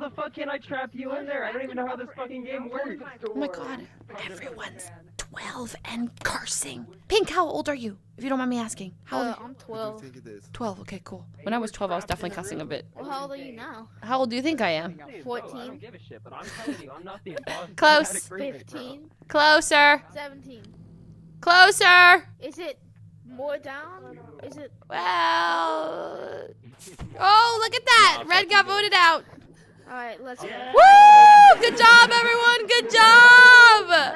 how the fuck can I trap you in there? I don't even know how this fucking game works. Oh my god, everyone's 12 and cursing. Pink, how old are you? If you don't mind me asking. How old are you? I'm 12. 12, okay, cool. When I was 12, I was definitely cussing a bit. Well, how old are you now? How old do you think I am? 14. Close. 15. Closer. 17. Closer. Is it more down? Is it? Well. Oh, look at that! Red got voted out. All right, let's go. Woo! Good job, everyone. Good job.